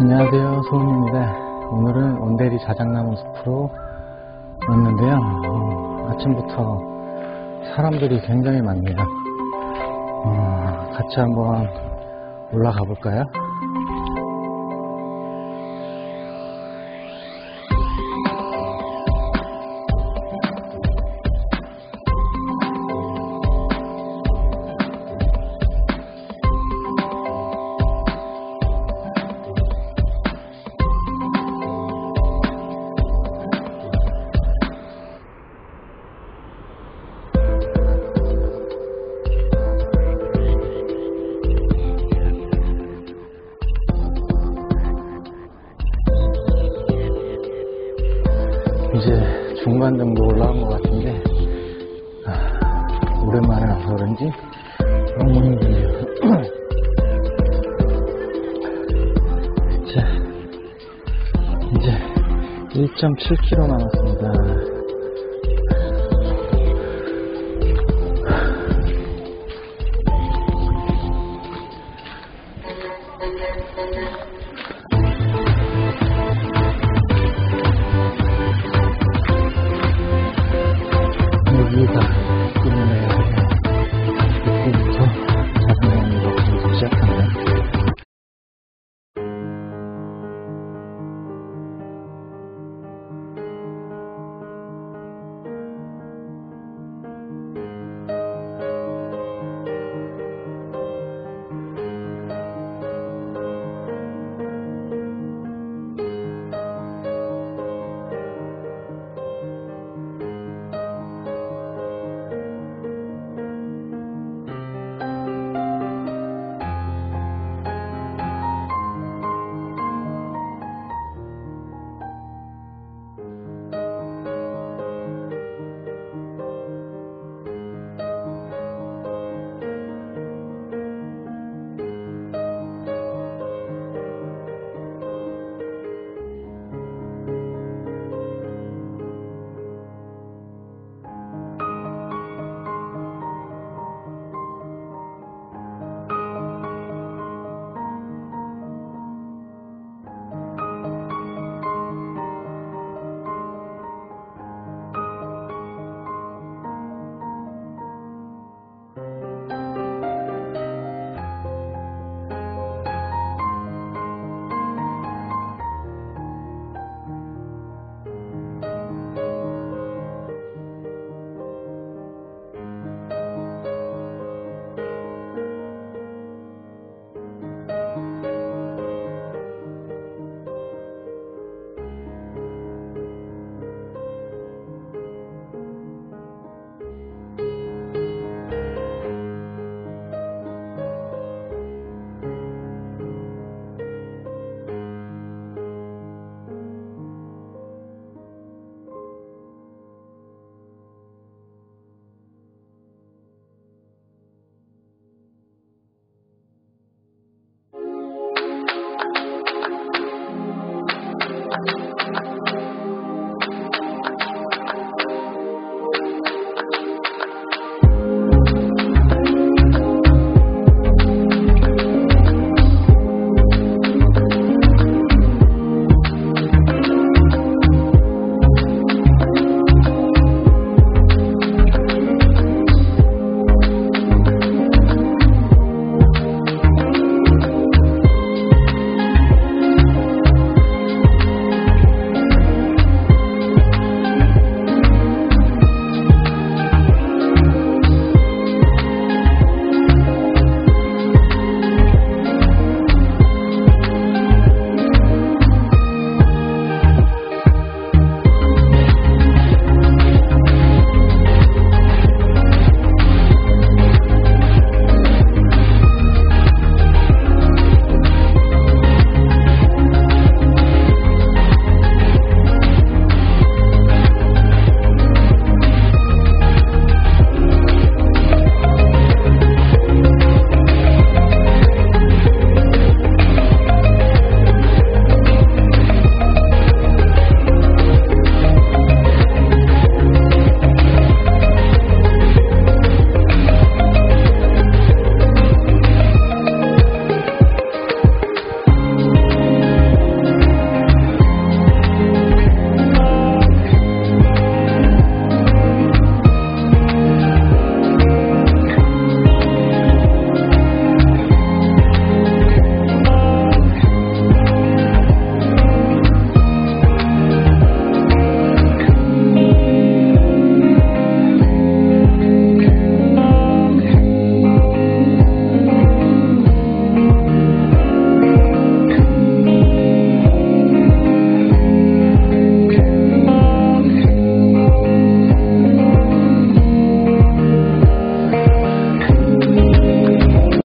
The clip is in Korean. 안녕하세요, 소은입니다. 오늘은 온대리 자작나무 숲으로 왔는데요. 아침부터 사람들이 굉장히 많네요. 같이 한번 올라가 볼까요? 이제 중간 정도 올라온 것 같은데 오랜만에 와서 그런지 너무 힘드네요. 자, 이제 1.7km 남았습니다.